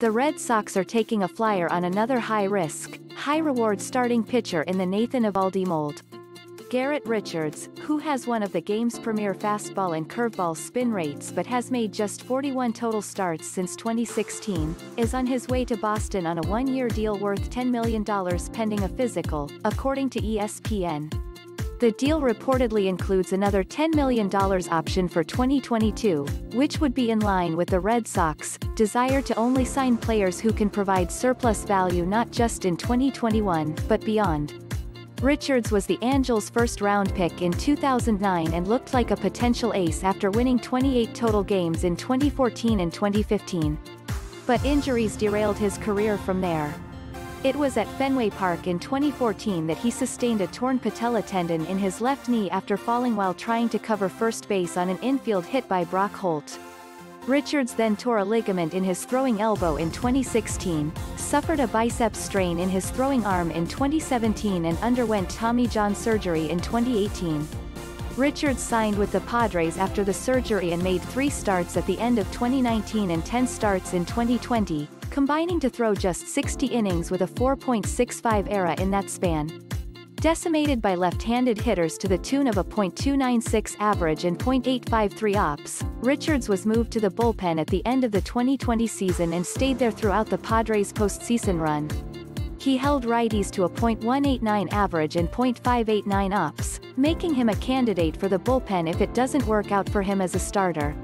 The Red Sox are taking a flyer on another high-risk, high-reward starting pitcher in the Nathan Eovaldi mold. Garrett Richards, who has one of the game's premier fastball and curveball spin rates but has made just 41 total starts since 2016, is on his way to Boston on a one-year deal worth $10 million pending a physical, according to ESPN. The deal reportedly includes another $10 million option for 2022, which would be in line with the Red Sox desire to only sign players who can provide surplus value not just in 2021, but beyond. Richards was the Angels' first-round pick in 2009 and looked like a potential ace after winning 28 total games in 2014 and 2015. But injuries derailed his career from there. It was at Fenway Park in 2014 that he sustained a torn patella tendon in his left knee after falling while trying to cover first base on an infield hit by Brock Holt. Richards then tore a ligament in his throwing elbow in 2016, suffered a bicep strain in his throwing arm in 2017 and underwent Tommy John surgery in 2018. Richards signed with the Padres after the surgery and made 3 starts at the end of 2019 and 10 starts in 2020. Combining to throw just 60 innings with a 4.65 ERA in that span. Decimated by left-handed hitters to the tune of a .296 average and .853 OPS, Richards was moved to the bullpen at the end of the 2020 season and stayed there throughout the Padres' postseason run. He held righties to a .189 average and .589 OPS, making him a candidate for the bullpen if it doesn't work out for him as a starter.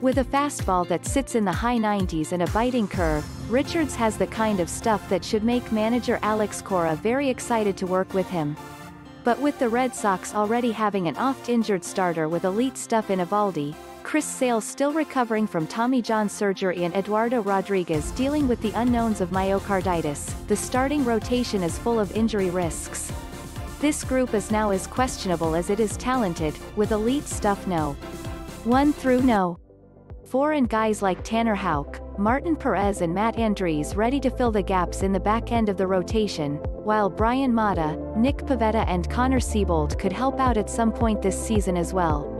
With a fastball that sits in the high 90s and a biting curve, Richards has the kind of stuff that should make manager Alex Cora very excited to work with him. But with the Red Sox already having an oft-injured starter with elite stuff in Eovaldi, Chris Sale still recovering from Tommy John surgery and Eduardo Rodriguez dealing with the unknowns of myocarditis, the starting rotation is full of injury risks. This group is now as questionable as it is talented, with elite stuff no. 1 through no. 4 and guys like Tanner Houck, Martin Perez and Matt Andriese ready to fill the gaps in the back end of the rotation, while Brian Mata, Nick Pavetta and Connor Siebold could help out at some point this season as well.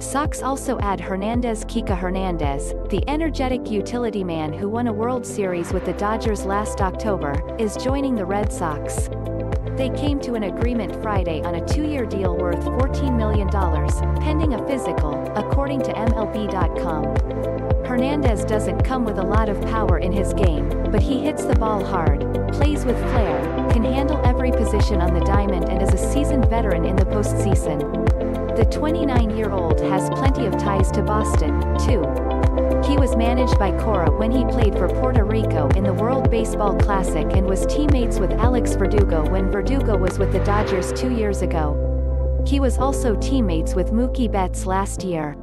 Sox also add Kike Hernandez, the energetic utility man who won a World Series with the Dodgers last October, is joining the Red Sox. They came to an agreement Friday on a 2-year deal worth $14 million, pending a physical, according to MLB.com. Hernandez doesn't come with a lot of power in his game, but he hits the ball hard, plays with flair, can handle every position on the diamond and is a seasoned veteran in the postseason. The 29-year-old has plenty of ties to Boston, too. He was managed by Cora when he played for Puerto Rico in the World Baseball Classic and was teammates with Alex Verdugo when Verdugo was with the Dodgers 2 years ago. He was also teammates with Mookie Betts last year.